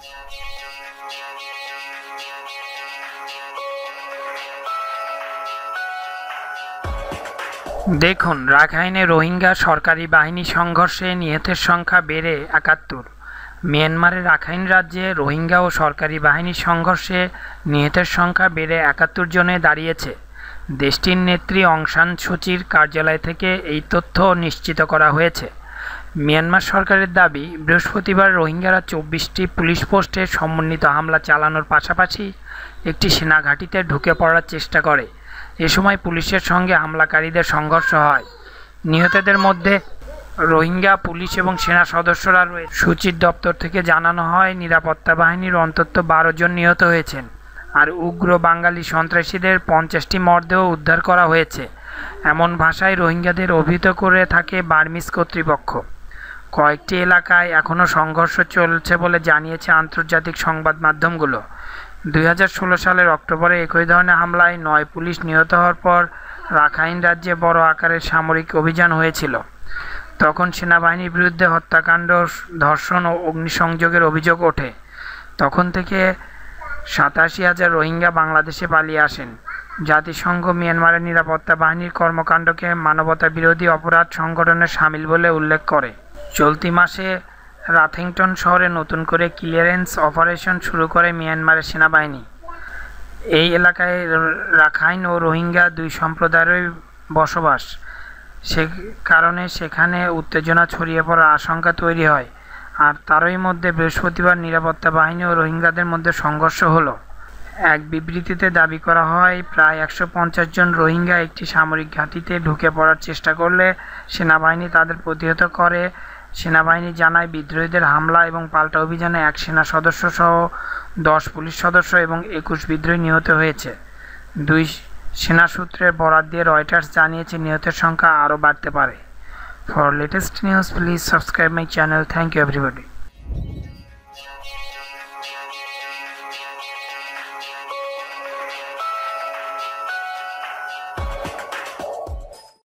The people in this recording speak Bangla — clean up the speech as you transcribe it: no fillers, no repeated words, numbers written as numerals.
দেখুন, রাখাইনে রোহিঙ্গা সরকারি বাহিনী সংঘর্ষে নিহতের সংখ্যা বেড়ে ৭১। মিয়ানমারের রাখাইন রাজ্যে রোহিঙ্গা ও সরকারি বাহিনীর সংঘর্ষে নিহতের সংখ্যা বেড়ে ৭১ জনে দাঁড়িয়েছে। দেশটির নেত্রী অং সান সু চির কার্যালয় থেকে এই তথ্য নিশ্চিত করা হয়েছে। মিয়ানমার সরকারের দাবি, বৃহস্পতিবার রোহিঙ্গারা ২৪টি পুলিশ পোস্টে সমন্বিত হামলা চালানোর পাশাপাশি একটি সেনা ঘাঁটিতে ঢুকে পড়ার চেষ্টা করে। এ সময় পুলিশের সঙ্গে হামলাকারীদের সংঘর্ষ হয়। নিহতদের মধ্যে রোহিঙ্গা পুলিশ এবং সেনা সদস্যরা রয়েছে। সূচির দপ্তর থেকে জানানো হয়, নিরাপত্তা বাহিনীর অন্তত ১২ জন নিহত হয়েছেন, আর উগ্র বাঙালি সন্ত্রাসীদের 50টি মরদেহ উদ্ধার করা হয়েছে, এমন ভাষায় রোহিঙ্গাদের অভিহিত করে থাকে বার্মিজ কর্তৃপক্ষ। কয়েকটি এলাকায় এখনও সংঘর্ষ চলছে বলে জানিয়েছে আন্তর্জাতিক সংবাদ মাধ্যমগুলো। ২০১৬ সালের অক্টোবরে একই ধরনের হামলায় ৯ পুলিশ নিহত হওয়ার পর রাখাইন রাজ্যে বড় আকারের সামরিক অভিযান হয়েছিল। তখন সেনাবাহিনীর বিরুদ্ধে হত্যাকাণ্ড, ধর্ষণ ও অগ্নিসংযোগের অভিযোগ ওঠে। তখন থেকে ৮৭,০০০ রোহিঙ্গা বাংলাদেশে পালিয়ে আসেন। জাতিসংঘ মিয়ানমারের নিরাপত্তা বাহিনীর কর্মকাণ্ডকে মানবতা বিরোধী অপরাধ সংগঠনে সামিল বলে উল্লেখ করে। চলতি মাসে রাথিংটন শহরে নতুন করে ক্লিয়ারেন্স অপারেশন শুরু করে মিয়ানমারের সেনাবাহিনী। এই এলাকায় রাখাইন ও রোহিঙ্গা দুই সম্প্রদায়েরই বসবাস, সে কারণে সেখানে উত্তেজনা ছড়িয়ে পড়ার আশঙ্কা তৈরি হয়। আর তারই মধ্যে বৃহস্পতিবার নিরাপত্তা বাহিনী ও রোহিঙ্গাদের মধ্যে সংঘর্ষ হলো। এক বিবৃতিতে দাবি করা হয়, প্রায় ১৫০ জন রোহিঙ্গা একটি সামরিক ঘাঁটিতে ঢুকে পড়ার চেষ্টা করলে সেনাবাহিনী তাদের প্রতিহত করে। সেনাবাহিনী জানায়, বিদ্রোহীদের হামলা এবং পাল্টা অভিযানে ১ সেনা সদস্য সহ ১০ পুলিশ সদস্য এবং ২১ বিদ্রোহী নিহত হয়েছে। ২ সেনা সূত্রের বরাত দিয়ে রয়টার্স জানিয়েছে, নিহতের সংখ্যা আরও বাড়তে পারে। For latest news, please subscribe my channel. Thank you everybody.